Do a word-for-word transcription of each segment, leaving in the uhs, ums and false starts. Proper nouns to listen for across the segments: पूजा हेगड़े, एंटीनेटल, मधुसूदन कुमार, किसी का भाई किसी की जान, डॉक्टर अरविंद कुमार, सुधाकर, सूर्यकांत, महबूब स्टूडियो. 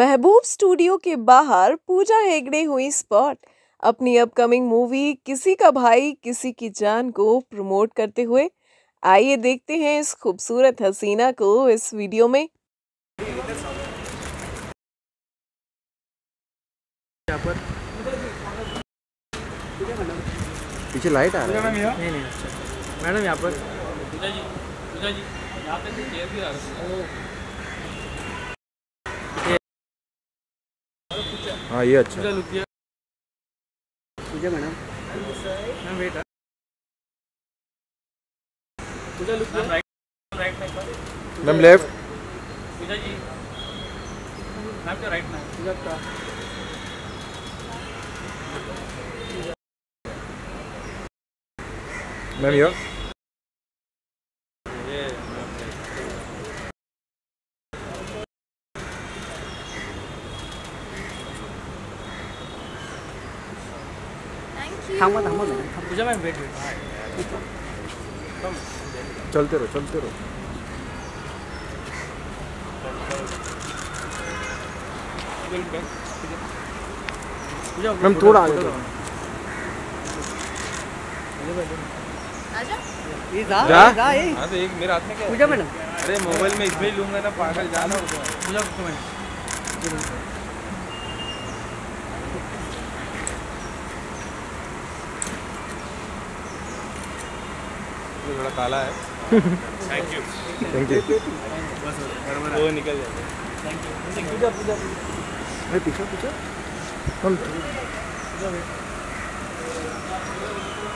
महबूब स्टूडियो के बाहर पूजा हेगड़े हुई स्पॉट, अपनी अपकमिंग मूवी किसी का भाई किसी की जान को प्रमोट करते हुए। आइए देखते हैं इस खूबसूरत हसीना को इस वीडियो में। पीछे लाइट आ रहा है। नहीं नहीं मैडम यहाँ पर पूजा जी, पूजा जी यहाँ पे चेयर भी आ रही है। हाँ ये अच्छा Pooja madam, ma'am wait Pooja look right right में, ma'am left Pooja ji, ma'am का राइट में पूजा का मैम यो थामा थामा पूजा मैम वेट वेट चलते रहो चलते रहो मैम थोड़ा आगे जा जा एक मेरा हाथ में क्या पूजा मैडम। अरे मोबाइल में इसमें ही लूंगा ना पागल, जाना पूजा मैडम। थोड़ा काला है। थैंक यू थैंक यू बस वो निकल जाएगा। थैंक यू पूजा पूजा अरे पीछे पीछे हम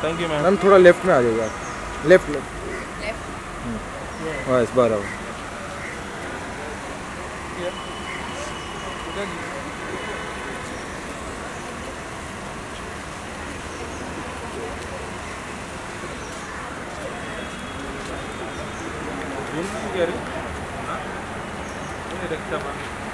थैंक यू मैम। मैम थोड़ा लेफ्ट में आ जाइए आप, लेफ्ट लेफ्ट लेफ्ट बस बार आओ। Ini kiri, ini reksa bang।